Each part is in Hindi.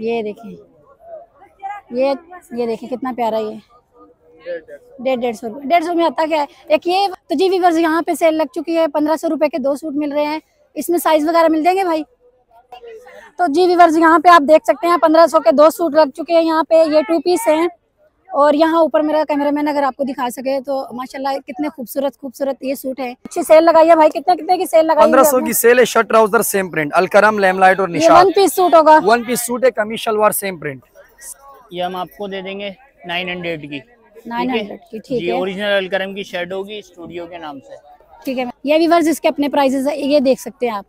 ये देखें, ये देखें कितना प्यारा, ये 150 में आता क्या है एक ये। तो जी व्यूअर्स यहाँ पे सेल लग चुकी है, 1500 रुपए के 2 सूट मिल रहे हैं। इसमें साइज वगैरह मिल देंगे भाई। तो जी व्यूअर्स यहाँ पे आप देख सकते हैं 1500 के 2 सूट लग चुके हैं यहाँ पे। ये 2 पीस हैं और यहाँ ऊपर मेरा कैमरामैन अगर आपको दिखा सके तो माशाल्लाह कितने खूबसूरत खूबसूरत ये सूट है। अच्छी सेल लगाई है भाई, कितने कितने की सेल लगाई है? 1500 की सेल है। Shirt trouser same print, Alkaram Limelight और निशान। 1 पीस सूट होगा, 1 पीस सूट है, कमीज सलवार सेम प्रिंट। ये हम आपको दे देंगे 900 की। 900 की ठीक है। ओरिजिनल अलकरम की शर्ट होगी स्टूडियो के नाम से, ठीक है। ये व्यूअर्स इसके अपने प्राइसेस ये देख सकते हैं आप,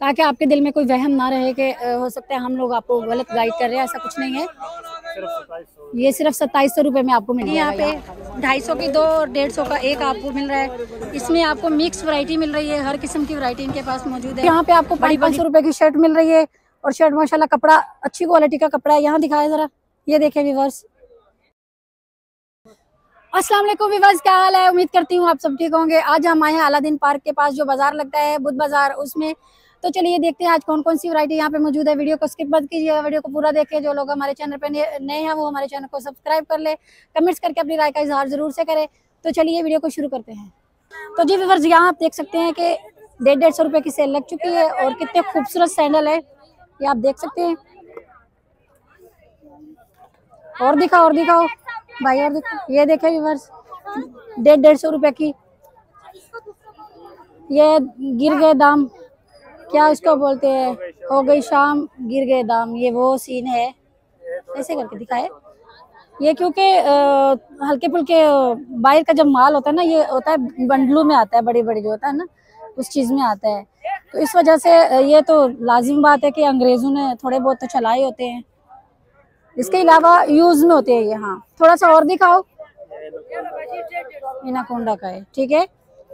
ताकि आपके दिल में कोई वहम ना रहे कि हो सकता है हम लोग आपको गलत गाइड कर रहे हैं, ऐसा कुछ नहीं है। ये सिर्फ 2700 रुपए में आपको मिल रहा है। यहाँ पे 250 की 2 और 150 का 1 आपको मिल रहा है। इसमें आपको मिक्स वैरायटी मिल रही है, हर किस्म की वैरायटी इनके पास मौजूद है। यहाँ पे आपको 500 रुपए की शर्ट मिल रही है और शर्ट माशाल्लाह कपड़ा अच्छी क्वालिटी का कपड़ा है। यहाँ दिखाया जरा, ये देखे व्यूअर्स। अस्सलाम वालेकुम व्यूअर्स, क्या हाल है? उम्मीद करती हूँ आप सब ठीक होंगे। आज हम आए हैं अलादीन पार्क के पास जो बाजार लगता है बुध बाजार, उसमें। तो चलिए देखते हैं आज कौन कौन सी वैरायटी यहाँ पे मौजूद है। वीडियो को स्किप मत कीजिएगा, वीडियो को पूरा देखिए। जो लोग हमारे चैनल पे नए हैं वो हमारे चैनल को सब्सक्राइब कर ले, कमेंट्स करके अपनी राय का इजहार जरूर से करें। तो चलिए वीडियो को शुरू करते हैं। तो जी व्यूअर्स यहाँ आप देख सकते हैं कि 150 रुपए की सेल लग चुकी है और कितने खूबसूरत सैंडल है ये आप देख सकते हैं। और दिखाओ, और दिखाओ भाई, और दिखाओ। ये देखे व्यूअर्स 150 रुपए की, ये गिर गए दाम, क्या इसको बोलते हैं, हो गई शाम गिर गए दाम, ये वो सीन है, ऐसे करके दिखाए। ये क्योंकि हल्के फुल्के बाहर का जब माल होता है ना, ये होता है बंडलों में आता है, बड़े बड़े जो होता है ना उस चीज़ में आता है। तो इस वजह से ये तो लाजिम बात है कि अंग्रेज़ों ने थोड़े बहुत तो चलाए होते हैं, इसके अलावा यूज़ में होते हैं ये। हाँ थोड़ा सा और दिखाओ, इनाकोंडा का है, ठीक है।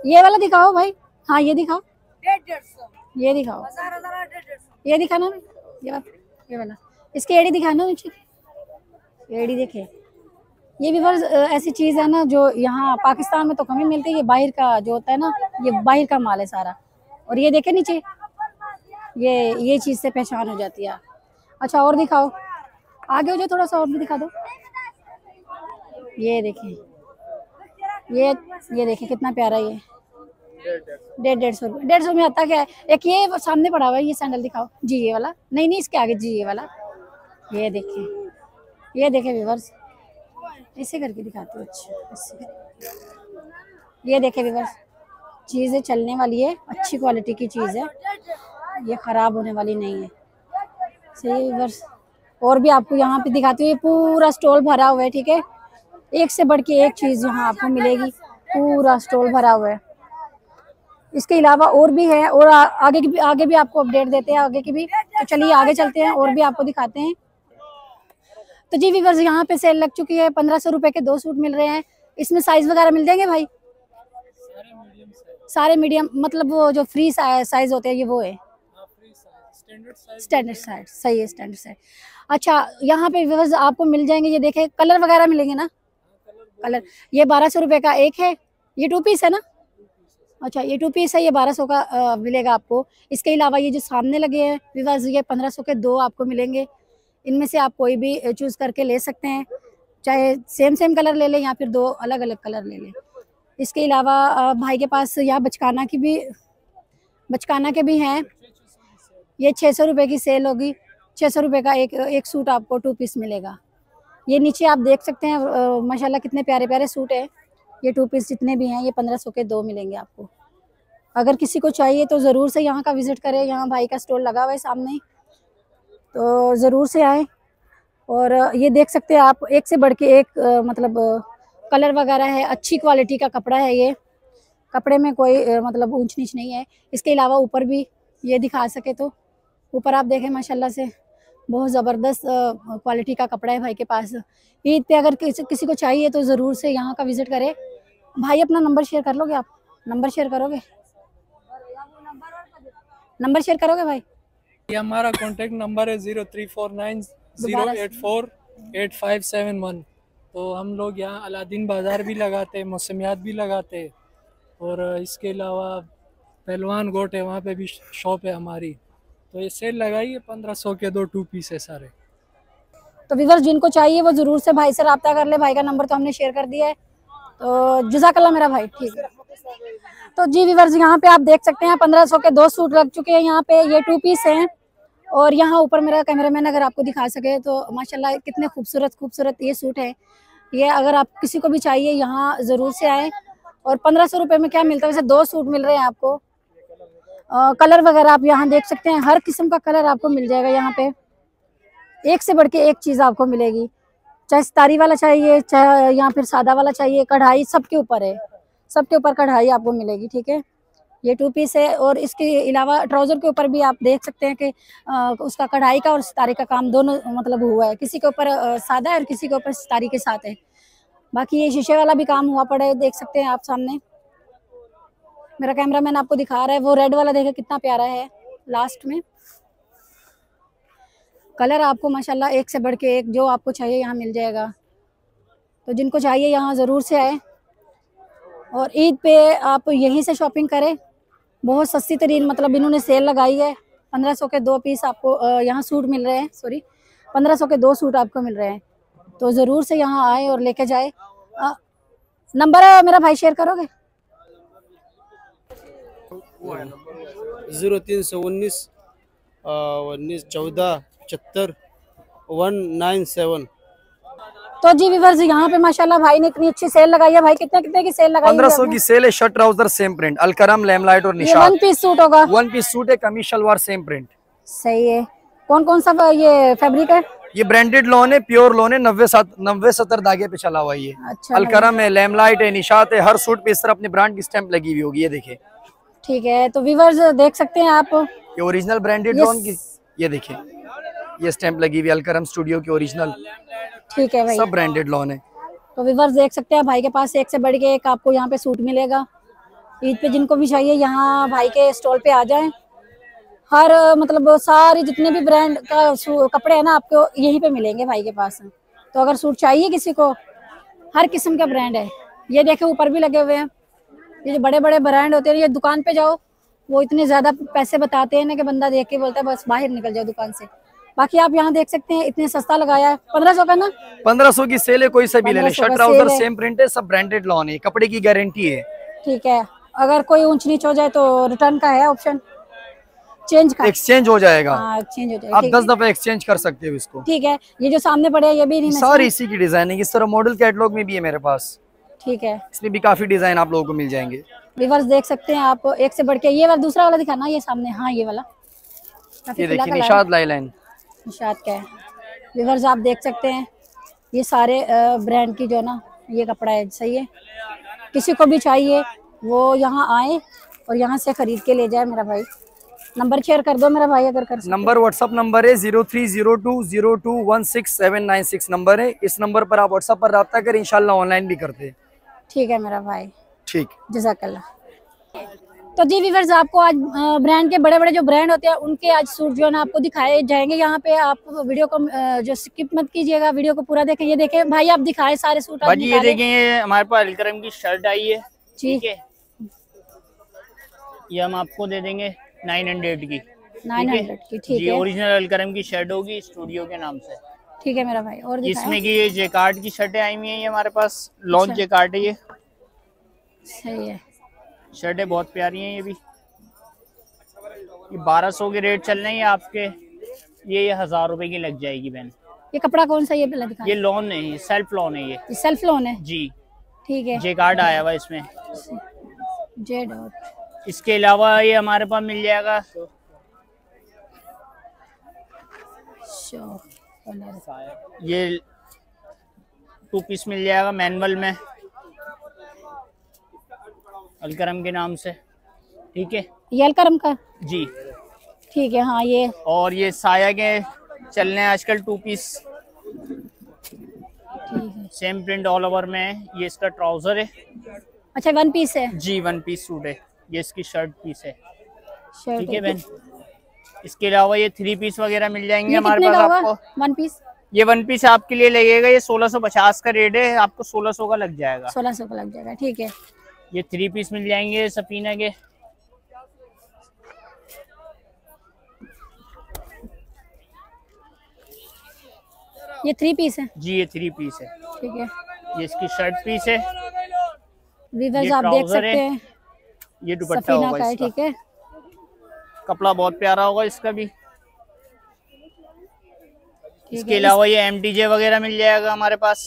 ये वाला दिखाओ भाई, हाँ ये दिखाओ, ये दिखाओ, ये दिखाना ना, ये वाला, इसकी एड़ी दिखाना नीचे, एड़ी देखे। ये भी व्यूअर्स ऐसी चीज़ है ना जो यहाँ पाकिस्तान में तो कम ही मिलती है, ये बाहर का जो होता है ना, ये बाहर का माल है सारा। और ये देखे नीचे, ये चीज़ से पहचान हो जाती है। अच्छा और दिखाओ, आगे हो जाए थोड़ा सा और भी दिखा दो। ये देखे, ये देखे कितना प्यारा, ये 150 में आता क्या है एक ये सामने पड़ा हुआ है। ये सैंडल दिखाओ जी, ये वाला नहीं, इसके आगे जी ये वाला, ये देखें, ये देखें व्यूअर्स, ऐसे करके दिखाते हो। अच्छा ये देखें व्यूअर्स, चीज़ें चलने वाली है, अच्छी क्वालिटी की चीज़ है, ये ख़राब होने वाली नहीं है, सही व्यूअर्स। और भी आपको यहाँ पे दिखाती हूँ, ये पूरा स्टॉल भरा हुआ है, ठीक है। एक से बढ़ के एक चीज़ यहाँ आपको मिलेगी, पूरा स्टॉल भरा हुआ है। इसके अलावा और भी है, और आगे भी आपको अपडेट देते हैं आगे की भी। तो चलिए आगे चलते हैं और भी आपको दिखाते हैं। तो जी व्यूअर्स यहाँ पे सेल लग चुकी है, 1500 रुपए के 2 सूट मिल रहे हैं। इसमें साइज वगैरह मिल देंगे भाई? सारे मीडियम, मतलब वो जो फ्री साइज होते हैं ये वो है, स्टैंडर्ड साइज, सही है, स्टैंडर्ड साइज। अच्छा यहाँ पे व्यूअर्स आपको मिल जाएंगे, ये देखे कलर वगैरह मिलेंगे ना, कलर। ये 1200 रुपए का 1 है, ये 2 पीस है ना। अच्छा ये 2 पीस है, ये 1200 का मिलेगा आपको। इसके अलावा ये जो सामने लगे हैं व्यूअर्स ये 1500 के 2 आपको मिलेंगे। इनमें से आप कोई भी चूज़ करके ले सकते हैं, चाहे सेम कलर ले लें या फिर 2 अलग अलग कलर ले लें। इसके अलावा भाई के पास यहाँ बचकाना के भी हैं। ये 600 रुपये की सेल होगी, 600 रुपये का एक सूट आपको 2 पीस मिलेगा। ये नीचे आप देख सकते हैं माशाल्लाह कितने प्यारे प्यारे सूट हैं। ये 2 पीस जितने भी हैं ये 1500 के 2 मिलेंगे आपको। अगर किसी को चाहिए तो ज़रूर से यहाँ का विज़िट करें, यहाँ भाई का स्टोर लगा हुआ है सामने, तो ज़रूर से आए। और ये देख सकते हैं आप, एक से बढ़ के एक मतलब कलर वगैरह है, अच्छी क्वालिटी का कपड़ा है, ये कपड़े में कोई मतलब ऊंच नीच नहीं है। इसके अलावा ऊपर भी ये दिखा सके तो ऊपर आप देखें, माशाल्लाह से बहुत ज़बरदस्त क्वालिटी का कपड़ा है भाई के पास। ईद पे अगर किसी को चाहिए तो ज़रूर से यहाँ का विज़िट करें। भाई अपना नंबर शेयर कर लोगे आप? नंबर शेयर करोगे? नंबर शेयर करोगे भाई? ये हमारा कॉन्टेक्ट नंबर है 0349084857 1। तो हम लोग यहाँ अलादीन बाज़ार भी लगाते हैं, मौसमियात भी लगाते हैं, और इसके अलावा पहलवान गोट है, वहाँ पे भी शॉप है हमारी। तो ये सेल लगाई है 1500 के 2 2 पीस है सारे। तो व्यूअर्स जिनको चाहिए वो ज़रूर से भाई से रब्ता कर ले, भाई का नंबर तो हमने शेयर कर दिया है। तो जज़ाकल्ला मेरा भाई, ठीक है। तो जी व्यूअर्स यहाँ पे आप देख सकते हैं 1500 के दो सूट लग चुके हैं यहाँ पे, ये 2 पीस हैं। और यहाँ ऊपर मेरा कैमरामैन अगर आपको दिखा सके तो माशाल्लाह कितने खूबसूरत खूबसूरत ये सूट है। ये अगर आप किसी को भी चाहिए यहाँ ज़रूर से आए। और 1500 रुपये में क्या मिलता है, वैसे 2 सूट मिल रहे हैं आपको। कलर वगैरह आप यहाँ देख सकते हैं, हर किस्म का कलर आपको मिल जाएगा यहाँ पे, एक से बढ़ के एक चीज़ आपको मिलेगी। चाहे सितारी वाला चाहिए, चाहे या फिर सादा वाला चाहिए, कढ़ाई सबके ऊपर है, सबके ऊपर कढ़ाई आपको मिलेगी, ठीक है। ये 2 पीस है। और इसके अलावा ट्राउज़र के ऊपर भी आप देख सकते हैं कि उसका कढ़ाई का और सितारी का काम दोनों मतलब हुआ है, किसी के ऊपर सादा है और किसी के ऊपर सितारी के साथ है। बाकी ये शीशे वाला भी काम हुआ पड़ा है, देख सकते हैं आप सामने मेरा कैमरामैन आपको दिखा रहा है। वो रेड वाला देखें कितना प्यारा है, लास्ट में कलर आपको माशाल्लाह एक से बढ़ के एक जो आपको चाहिए यहाँ मिल जाएगा। तो जिनको चाहिए यहाँ ज़रूर से आए। और ईद पे आप यहीं से शॉपिंग करें, बहुत सस्ती तरीन मतलब इन्होंने सेल लगाई है। 1500 के 2 पीस आपको यहाँ सूट मिल रहे हैं, सॉरी 1500 के 2 सूट आपको मिल रहे हैं। तो ज़रूर से यहाँ आए और लेके जाए। नंबर है मेरा भाई, शेयर करोगे? 0319 1914 75197। तो जी व्यूअर्स यहाँ पे माशाल्लाह भाई ने इतनी अच्छी सेल लगाई है। भाई कितने की सेल लगाई? 1500 की सेल है, shirt trouser same print, Alkaram Limelight और निशान। 1 पीस सूट होगा? 1 पीस सूट है, कमीज सलवार सेम प्रिंट। सही है। कौन कौन सा ये फैब्रिक है? ये ब्रांडेड लॉन है, प्योर लॉन है, 90-70 धागे पे चला हुआ ये। अच्छा, अलकरम है, लैमलाइट है, निशात है, हर सूट पे इस तरह अपने ब्रांड की स्टैंप लगी हुई होगी, ये देखिए। ठीक है, तो व्यूअर्स देख सकते हैं आप ये ओरिजिनल ब्रांडेड लॉन की, ये देखिए ये स्टैंप लगी हुई अलकरम स्टूडियो की ओरिजिनल, ठीक है भाई, सब ब्रांडेड लॉन है। तो व्यूअर्स देख सकते हैं भाई के पास एक से बढ़ के एक आपको यहाँ पे सूट मिलेगा। ईद पे जिनको भी चाहिए यहाँ भाई के स्टॉल पे आ जाएं। हर मतलब सारे जितने भी ब्रांड का कपड़े है ना आपको यहीं पे मिलेंगे भाई के पास। तो अगर सूट चाहिए किसी को, हर किस्म का ब्रांड है। ये देखे ऊपर भी लगे हुए हैं, ये जो बड़े बड़े ब्रांड होते हैं, ये दुकान पे जाओ वो इतने ज़्यादा पैसे बताते हैं ना कि बंदा देख के बोलता है बस बाहर निकल जाओ दुकान से। बाकी आप यहाँ देख सकते हैं इतने सस्ता लगाया है, 1500 का ना, 1500 की सेल है, कोई से भी ले ले। शर्ट ट्राउजर सेम प्रिंट है, सब ब्रांडेड लॉन है, कपड़े की गारंटी है, ठीक है। अगर कोई ऊंच नीच हो जाए तो रिटर्न का है ऑप्शन, चेंज का, एक्सचेंज हो जाएगा। एक्सचेंज हो जाएगा, आप 10 दफा एक्सचेंज कर सकते हो इसको, ठीक है। ये जो सामने पड़े हैं ये भी सारी इसी की डिजाइनिंग, इस तरह मॉडल कैटलॉग में भी है मेरे पास, ठीक है, इसमें भी काफी डिजाइन आप लोगों को मिल जाएंगे। व्यूअर्स देख सकते हैं आप एक से बढ़ के, ये वाला दूसरा वाला दिखाना, ये सामने, हाँ ये वाला, ये देखिए निशाद लाइलाइन, निशाद का है। व्यूअर्स आप देख सकते हैं ये सारे ब्रांड की जो ना ये कपड़ा है, सही है। किसी को भी चाहिए वो यहाँ आए और यहाँ से खरीद के ले जाए। मेरा भाई नंबर शेयर कर दो मेरा भाई, अगर कर सकते। नंबर व्हाट्सअप नंबर है 0302021679 नंबर है, इस नंबर पर आप व्हाट्सअप पर रब्ता करें, इंशाल्लाह ऑनलाइन भी करते हैं, ठीक है मेरा भाई, ठीक, जज़ाकल्लाह। तो जी व्यूअर्स आपको आज ब्रांड के बड़े बड़े जो ब्रांड होते हैं उनके आज सूट जो है ना आपको दिखाए जाएंगे यहाँ पे। आप वीडियो को जो स्किप मत कीजिएगा, वीडियो को पूरा देखें। ये देखें भाई आप दिखाए सारे सूट, आप ये देखें, ये हमारे पास अलकरम की शर्ट आई है, ठीक है, ये हम आपको दे देंगे 900 की, 900 की, ठीक है, ओरिजिनल अलकरम की शर्ट होगी स्टूडियो के नाम से, ठीक है मेरा भाई। और इसमें की ये जेकार्ड की शर्टें आई हुई है, ये हमारे पास लॉन्च जेकार्ड है, ये सही है, शर्टें बहुत प्यारी हैं। ये भी ये 1200 के रेट चल रहे हैं आपके, ये 1000 रुपए की लग जाएगी बहन। ये कपड़ा कौन सा, ये पहले दिखा, ये लॉन है, ये सेल्फ लॉन है, ये सेल्फ लॉन है जी, ठीक है, जे कार्ड आया हुआ इसमें जे डॉट। इसके अलावा ये हमारे पास मिल जाएगा ये 2 पीस मिल जाएगा मैनुअल में अलकरम के नाम से, ठीक है, ये अलकरम का जी, ठीक है, हाँ ये। और ये साया के चल रहे हैं आजकल 2 piece, same print all over में है। ये इसका ट्राउजर है, अच्छा 1 पीस है जी, 1 पीस सूट है, ये इसकी शर्ट पीस है, ठीक है बहन। इसके अलावा ये 3 पीस वगैरह मिल जाएंगे हमारे पास आपको, 1 पीस, ये 1 पीस आपके लिए लगेगा, ये 1650 का रेट है, आपको 1600 का लग जाएगा, 1600 का लग जाएगा, ठीक है। ये 3 पीस मिल जाएंगे सफीना के, ये थ्री पीस है जी, ये थ्री पीस है ठीक है। ये इसकी शर्ट पीस है, व्यूअर्स आप देख सकते हैं। ये दुपट्टा होगा इसका ठीक है, कपड़ा बहुत प्यारा होगा इसका भी। इसके अलावा ये एमडीजे वगैरह मिल जाएगा हमारे पास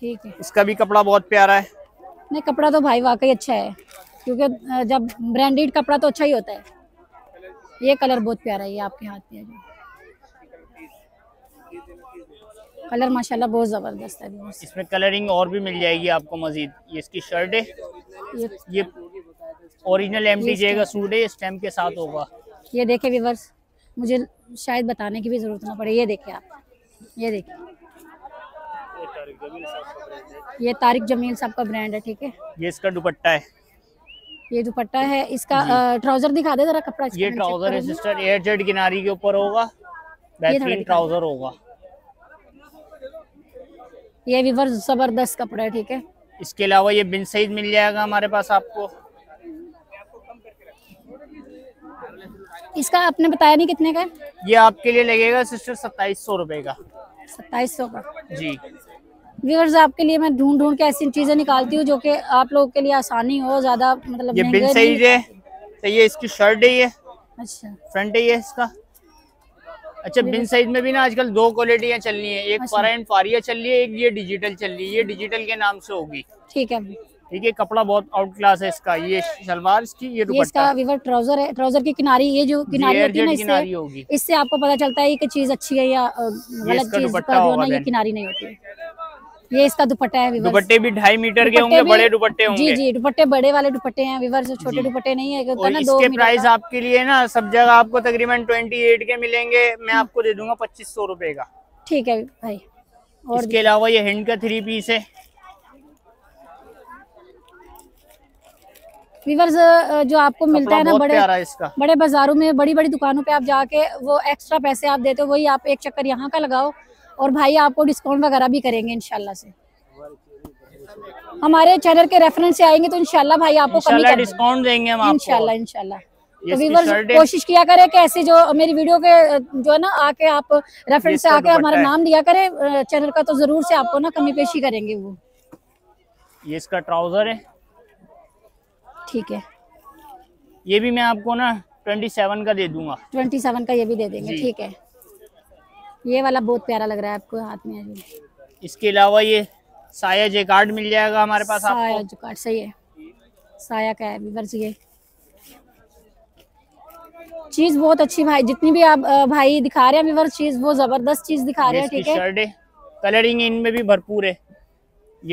ठीक है, इसका भी कपड़ा बहुत प्यारा है। नहीं कपड़ा तो भाई वाकई अच्छा है, क्योंकि जब ब्रांडेड कपड़ा तो अच्छा ही होता है। ये कलर बहुत प्यारा है, ये आपके हाथ में है, कलर माशाल्लाह बहुत जबरदस्त है। इसमें कलरिंग और भी मिल जाएगी आपको मजीद। ये इसकी शर्ट है, ये ओरिजिनल एमडीजे का सूट है, स्टैम्प के साथ होगा। ये देखे व्यूअर्स, मुझे शायद बताने की भी जरूरत ना पड़े। ये देखे आप, ये देखिए ये तारिक जमील साहब का ब्रांड है ठीक है। ये इसका दुपट्टा है, ये दुपट्टा है इसका। ट्राउजर दिखा दे जरा कपड़ा। ये ट्राउजर है सिस्टर, एयरजेट किनारी के ऊपर होगा, बेहतरीन ट्राउजर होगा। ये व्यूअर्स जबरदस्त कपड़ा है ठीक है। इसके अलावा ये बिन सईद मिल जाएगा हमारे पास आपको। इसका आपने बताया नहीं कितने का? ये आपके लिए लगेगा सिस्टर 2700 रुपए का। 2700 का जी। व्यूअर्स आपके लिए मैं ढूंढ ढूंढ के ऐसी चीजें निकालती हूँ जो कि आप लोगों के लिए आसानी हो, ज्यादा मतलब। ये बिन साइज है तो ये इसकी शर्ट है, ये अच्छा फ्रंट है ये इसका। अच्छा बिन साइज में भी ना आजकल दो क्वालिटियाँ चल रही है, एक फराइन फारिया चल रही है, एक ये डिजिटल चल रही है। ये डिजिटल के नाम से होगी ठीक है ठीक है। कपड़ा बहुत आउट क्लास है इसका। ये सलवार इसकी, ये दुपट्टा, इसका ट्राउजर है। ट्राउजर की किनारी, ये जो किनारी होती है ना, इससे आपको पता चलता है कि चीज अच्छी है या गलत चीज का जो ना, ये किनारी नहीं होती। ये इसका दुपट्टा है, दुपट्टे भी 2.5 मीटर के होंगे, बड़े दुपट्टे होंगे जी जी। दुपट्टे बड़े वाले दुपट्टे हैं व्यूअर्स, छोटे दुपट्टे नहीं है ना। इसके प्राइस आपके लिए ना सब जगह आपको तकरीबन 28 के मिलेंगे, मैं आपको दे दूंगा 2500 रुपए का ठीक है भाई। और इसके अलावा ये हैंड का थ्री पीस है व्यूअर्स, जो आपको मिलता है ना बड़े बाजारों में, बड़ी बड़ी दुकानों पे आप जाके वो एक्स्ट्रा पैसे आप देते हो, वही आप एक चक्कर यहाँ का लगाओ और भाई आपको डिस्काउंट वगैरह भी करेंगे इंशाल्लाह से। हमारे चैनल के रेफरेंस से आएंगे तो इंशाल्लाह भाई आपको कमी डिस्काउंट देंगे हम आपको इंशाल्लाह इंशाल्लाह। तो व्यूअर्स कोशिश किया करें कि ऐसे जो मेरी वीडियो के जो है ना आके आप रेफरेंस से आके हमारा नाम लिया करें चैनल का, तो जरूर से आपको ना कमी पेशी करेंगे वो। ये इसका ट्राउजर है ठीक है, ये भी मैं आपको ना 27 का दे दूंगा। 27 का ये भी दे देंगे ठीक है। ये वाला बहुत प्यारा लग रहा है आपको हाथ में। इसके अलावा ये साया जैकार्ड मिल जाएगा हमारे पास आपको। साया जैकार्ड सही है, साया का है व्यूअर्स। ये चीज बहुत अच्छी भाई, जितनी भी आप भाई दिखा रहे हैं व्यूअर्स, चीज वो जबरदस्त चीज दिखा रहे हैं ठीक है। शर्ट है, कलरिंग इनमें भी भरपूर है।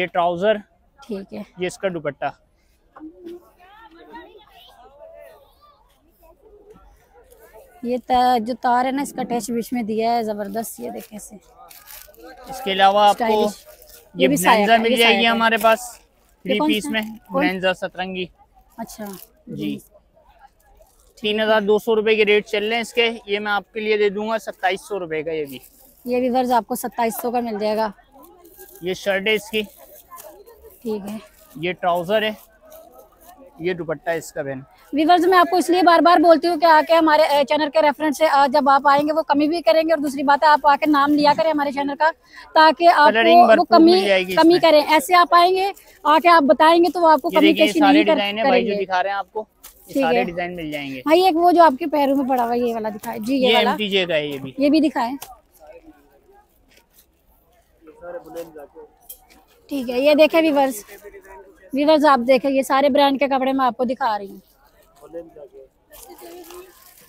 ये ट्राउजर ठीक है, ये इसका दुपट्टा। ये जो तार है ना इसका अटैच बीच में दिया है जबरदस्त, ये देखें से। इसके अलावा आपको ये ब्लेंजर मिल जाएगी हमारे पास 3 पीस में, ब्लेंजर सतरंगी अच्छा जी। 3200 रुपए के रेट चल रहे हैं इसके, ये मैं आपके लिए दे दूंगा 2700 रुपए का। ये भी वर्ज आपको 2700 का मिल जाएगा। ये शर्ट है इसकी ठीक है, ये ट्राउजर है, ये दुपट्टा इसका। बहन व्यूअर्स मैं आपको इसलिए बार बार बोलती हूँ कि आके हमारे चैनल के रेफरेंस से जब आप आएंगे वो कमी भी करेंगे, और दूसरी बात है आप आके नाम लिया करें हमारे चैनल का, ताकि आपको वो कमी करें। ऐसे आप आएंगे आके आप बताएंगे तो आपको कमी पेशी नहीं करेंगे आपको ठीक है। डिजाइन मिल जाएंगे भाई, एक वो जो आपके पैरों में पड़ा हुआ ये वाला दिखाए जी, ये वाला ये भी दिखाए ठीक है। ये देखे व्यूअर्स, व्यूअर्स आप देखें ये सारे ब्रांड के कपड़े मैं आपको दिखा रही हूँ।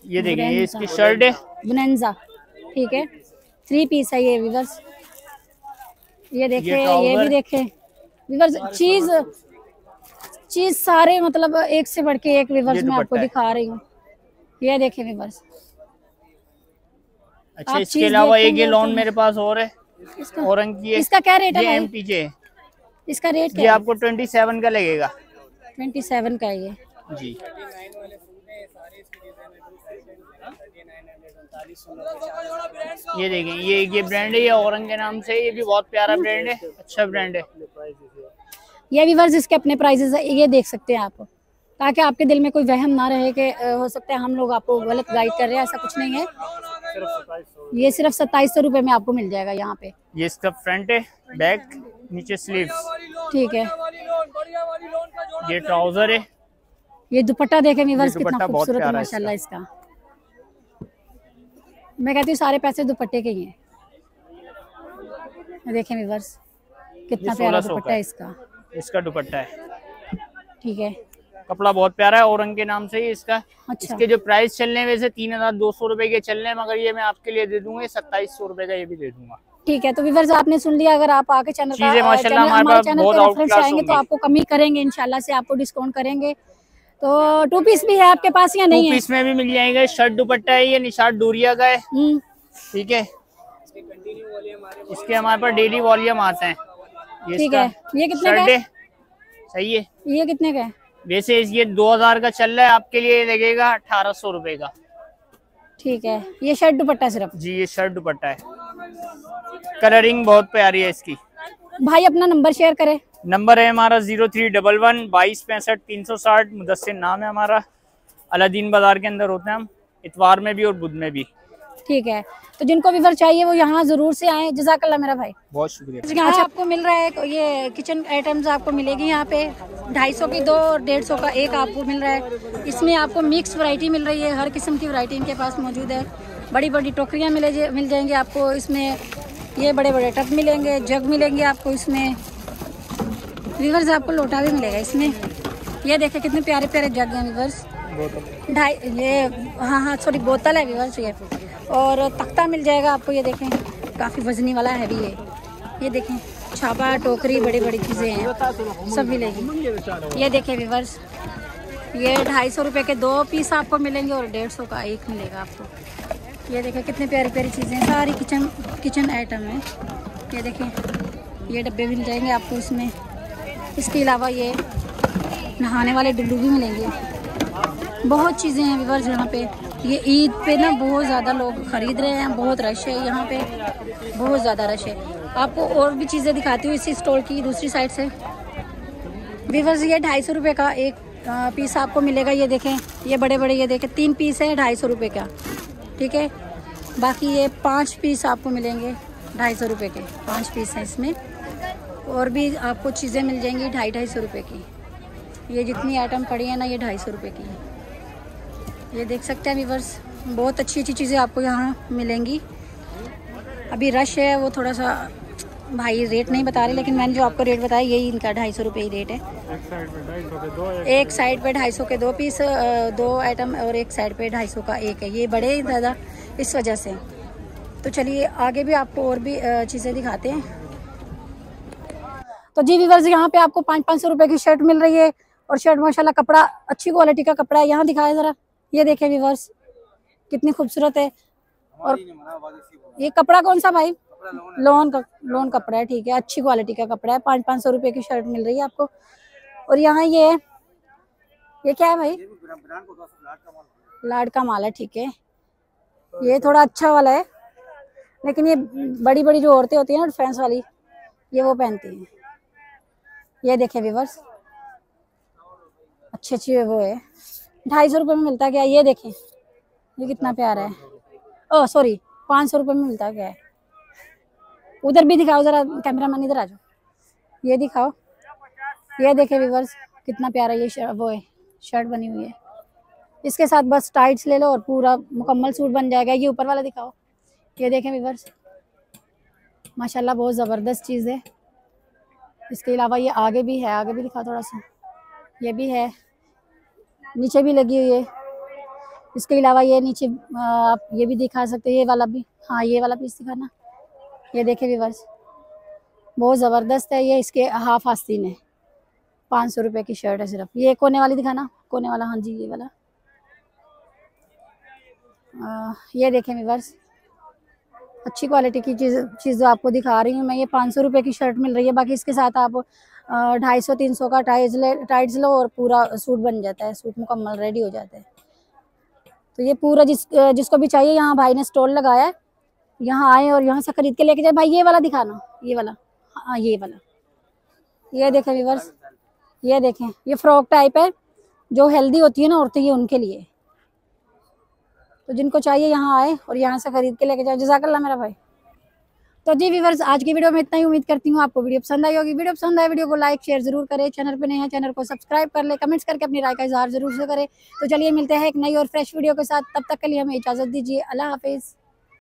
ये देखिए ये इसकी शर्ट है बुनेंजा ठीक है, 3 पीस है ये व्यूअर्स। ये देखें ये भी देखें व्यूअर्स, चीज सारे मतलब एक से बढ़ के एक व्यूअर्स मैं आपको दिखा रही हूँ। ये देखें व्यूअर्स अच्छा। इसके अलावा एक ये लॉन मेरे पास और है, इसका क्या रेट है? एमटीजे इसका रेट क्या है? आपको 27 का लगेगा। 27 का ये जी। ये देखें ये ब्रांड है, ये औरंग के नाम से, ये भी बहुत प्यारा ब्रांड है, अच्छा ब्रांड है। ये व्यूअर्स इसके अपने प्राइसेस है, ये देख सकते हैं आप, ताकि आपके दिल में कोई वहम ना रहे कि हो सकता है हम लोग आपको गलत गाइड कर रहे हैं, ऐसा कुछ नहीं है। ये सिर्फ 2700 रुपए में आपको मिल जाएगा यहाँ पे। ये इसका फ्रंट है, बैक, नीचे स्लीव्स, ठीक है। ये ट्राउजर है। ये दुपट्टा देखें व्यूअर्स कितना खूबसूरत है माशाल्लाह इसका। मैं कहती हूँ सारे पैसे दुपट्टे के ही हैं। देखें व्यूअर्स कितना प्यारा दुपट्टा है इसका। इसका दुपट्टा है, ठीक है, कपड़ा बहुत प्यारा है। औरंग के नाम से ही इसका। अच्छा। इसके जो प्राइस चल रहे हैं वैसे 3200 रुपए के चल रहे हैं, मगर ये मैं आपके लिए दे दूंगा 2700 रुपए का, ये भी दे दूंगा, ठीक है। तो व्यूअर्स आपने सुन लिया, अगर आप आके चैनल का तो आपको कमी करेंगे इंशाल्लाह से, आपको डिस्काउंट करेंगे। तो टू पीस भी है आपके पास या नहीं? टू पीस में भी मिल जाएगा। शर्ट दुपट्टा है, ये निशात डोरिया का है, ठीक है। इसके हमारे पास डेली वॉल्यूम आते हैं, ठीक है। ये कितने का है? सही है। ये कितने का है? वैसे ये 2000 का चल रहा है, आपके लिए लगेगा 1800 रुपए का, ठीक है। ये शर्ट दुपट्टा सिर्फ जी, ये शर्ट दुपट्टा है। कलरिंग बहुत प्यारी है इसकी। भाई अपना नंबर शेयर करें। नंबर है हमारा 0311 2265 360। मुदस्सिर नाम है हमारा। अलादीन बाजार के अंदर होते हैं हम, इतवार में भी और बुध में भी, ठीक है। तो जिनको व्यूअर चाहिए वो यहाँ जरूर से आए। जज़ाकल्लाह मेरा भाई, बहुत शुक्रिया। आज आपको मिल रहा है ये किचन आइटम्स आपको मिलेगी यहाँ पे 250 की दो और 150 का एक आपको मिल रहा है। इसमें आपको मिक्स वैरायटी मिल रही है, हर किस्म की वैरायटी इनके पास मौजूद है। बड़ी बड़ी टोकरियाँ मिल जाएंगी आपको इसमें, ये बड़े बड़े टब मिलेंगे, जग मिलेंगे आपको इसमें। व्यूअर्स आपको लोटा भी मिलेगा इसमें। ये देखें कितने प्यारे प्यारे जग हैं व्यूअर्स। ढाई ये हाँ सॉरी बोतल है व्यूअर्स ये। और तख्ता मिल जाएगा आपको, ये देखें काफ़ी वजनी वाला है भी ये देखें छापा टोकरी बड़ी बड़ी चीज़ें हैं, सब मिलेगी। ये देखें व्यूअर्स, ये 250 रुपये के दो पीस आपको मिलेंगे और 150 का एक मिलेगा आपको। ये देखें कितने प्यारी प्यारी चीज़ें हैं, सारी किचन आइटम है। ये देखें ये डब्बे मिल जाएंगे आपको इसमें। इसके अलावा ये नहाने वाले डुल्लू भी मिलेंगे। बहुत चीज़ें हैं व्यूअर्स यहाँ पे। ये ईद पे ना बहुत ज़्यादा लोग ख़रीद रहे हैं, बहुत रश है यहाँ पे, बहुत ज़्यादा रश है। आपको और भी चीज़ें दिखाती हूँ इसी स्टोर की दूसरी साइड से। व्यूअर्स ये 250 रुपये का एक पीस आपको मिलेगा। ये देखें ये बड़े बड़े, ये देखें 3 पीस है 250 रुपये का, ठीक है। बाकी ये 5 पीस आपको मिलेंगे 250 रुपये के, 5 पीस हैं इसमें। और भी आपको चीज़ें मिल जाएंगी 250 रुपये की। ये जितनी आइटम पड़ी है ना ये 250 रुपये की है। ये देख सकते हैं व्यूअर्स, बहुत अच्छी अच्छी चीज़ें आपको यहाँ मिलेंगी। अभी रश है, वो थोड़ा सा भाई रेट नहीं बता रहे, लेकिन मैंने जो आपको रेट बताया यही इनका 250 रुपये ही रेट है। एक साइड पे 250 के दो पीस, दो आइटम, और एक साइड पे 250 का एक है। ये बड़े ज़्यादा इस वजह से। तो चलिए आगे भी आपको और भी चीज़ें दिखाते हैं। तो जी व्यूअर्स यहाँ पे आपको 500 रुपए की शर्ट मिल रही है, और शर्ट माशाल्लाह कपड़ा अच्छी क्वालिटी का कपड़ा है। यहाँ दिखाया जरा, ये देखें व्यूअर्स कितनी खूबसूरत है। और ये कपड़ा कौन सा भाई? लोन कपड़ा है, ठीक है, अच्छी क्वालिटी का कपड़ा है। 500 रुपए की शर्ट मिल रही है आपको। और यहाँ ये क्या है भाई? लाड का माल है, ठीक है। ये थोड़ा अच्छा वाला है, लेकिन ये बड़ी बड़ी जो औरतें होती है ना फ्रेंड्स वाली, ये वो पहनती है। ये देखें व्यूअर्स अच्छी अच्छी वो है। 250 रुपये में मिलता क्या? ये देखें ये कितना प्यारा है। ओह सॉरी, 500 रुपये में मिलता क्या है? उधर भी दिखाओ जरा, कैमरामैन इधर आ जाओ, ये दिखाओ। ये देखें व्यूअर्स कितना प्यारा ये वो है, शर्ट बनी हुई है। इसके साथ बस टाइट्स ले लो और पूरा मुकम्मल सूट बन जाएगा। ये ऊपर वाला दिखाओ। ये देखें व्यूअर्स माशाल्लाह बहुत ज़बरदस्त चीज़ है। इसके अलावा ये आगे भी है, आगे भी दिखा थोड़ा सा, ये भी है, नीचे भी लगी हुई है। इसके अलावा ये नीचे आप ये भी दिखा सकते हैं, ये वाला भी, हाँ ये वाला पीस दिखाना। ये देखें व्यूअर्स बहुत ज़बरदस्त है ये। इसके हाफ आस्तीन है, 500 रुपए की शर्ट है सिर्फ। ये कोने वाली दिखाना, कोने वाला, हाँ जी ये वाला। ये देखें व्यूअर्स अच्छी क्वालिटी की चीज़ आपको दिखा रही हूँ मैं। ये 500 रुपए की शर्ट मिल रही है। बाकी इसके साथ आप 250-300 का टाइट्स लो और पूरा सूट बन जाता है, सूट मुकम्मल रेडी हो जाता है। तो ये पूरा जिसको भी चाहिए, यहाँ भाई ने स्टॉल लगाया है, यहाँ आए और यहाँ से खरीद के लेके जाए। भाई ये वाला दिखाना, ये वाला, हाँ ये वाला। ये देखें व्यूअर्स, ये देखें ये फ्रॉक टाइप है, जो हेल्दी होती है ना औरतें, ये उनके लिए। तो जिनको चाहिए यहाँ आए और यहाँ से खरीद के लेके जाए। जज़ाकल्लाह मेरा भाई। तो जी व्यूअर्स, आज की वीडियो में इतना ही। उम्मीद करती हूँ आपको वीडियो पसंद आई होगी। वीडियो पसंद आए वीडियो को लाइक शेयर जरूर करें। चैनल पे नए हैं चैनल को सब्सक्राइब कर ले। कमेंट्स करके अपनी राय का इजहार जरूर से करें। तो चलिए मिलते हैं एक नई और फ्रेश वीडियो के साथ। तब तक के लिए हमें इजाज़त दीजिए। अल्लाह हाफिज़।